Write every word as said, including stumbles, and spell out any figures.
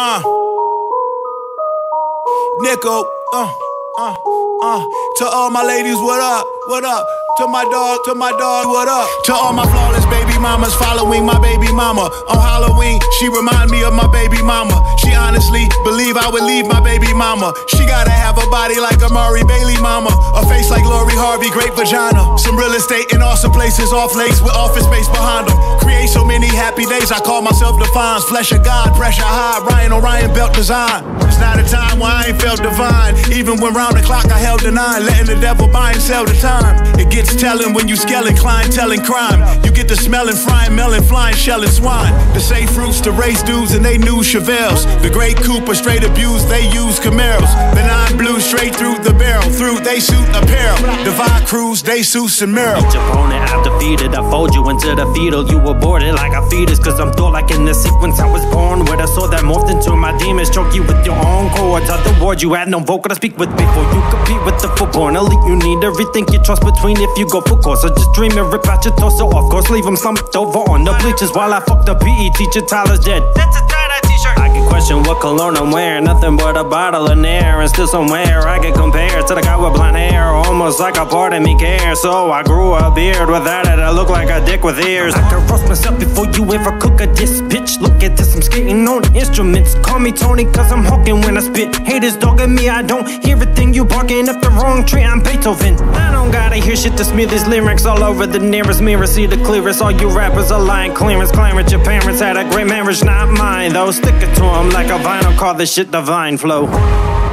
Uh. Nico. Uh. Uh. Uh. To all my ladies, what up? What up? To my dog, to my dog, what up? To all my flawless baby mamas following my baby mama. On Halloween, she remind me of my baby mama. She honestly believe I would leave my baby mama. She gotta have a body like Amari Bailey mama. A face like Lori Harvey, great vagina. Some real estate in awesome places, off lakes with office space behind them. Create so many happy days, I call myself Divine. Flesh of God, pressure high, Ryan Orion belt design. It's not a time where I ain't felt divine. Even when round the clock I held the nine, letting the devil buy and sell the time. It gets telling when you skelling, clienteling crime. You get the smelling, frying, melon, flying, shelling swine. The safe routes to race dudes and they knew Chevelles. The great Cooper straight abused, they use Camaros. The nine blue straight through the barrel, through they suit apparel. Divine crews, they suits and mirror. Each opponent I've defeated, I fold you into the fetal. You aborted like a fetus, cause I'm thought like in the sequence I was born. With a soul that morphed into my demons, choke you with your own cords. Otherwise you had no vocal to speak with before you compete with the foreborn elite. You need to rethink your trust between if you go for course, or just dream and rip out your torso. Of course, leave him slumped over on the bleachers while I fuck the P E teacher. Tyler's dead. That's a tie-dye t-shirt. I can question what cologne I'm wearing, nothing but a bottle of Nair, and still somewhere I can compare to the guy with blonde hair, almost like a part of me care. So I grew a beard, without it I look like a dick with ears. I can roast myself before you ever cook a diss, bitch. Look at this, I'm skating on instruments. Call me Tony, cause I'm hawking when I spit. Haters dogging me, I don't hear a thing. You barking up the wrong tree, I'm Beethoven. I don't gotta hear shit to smear these lyrics all over the nearest mirror. See the clearest, all you rappers are lying clearance. Claim it, your parents had a great marriage, not mine though. Stick it to them like a vinyl, call this shit divine flow.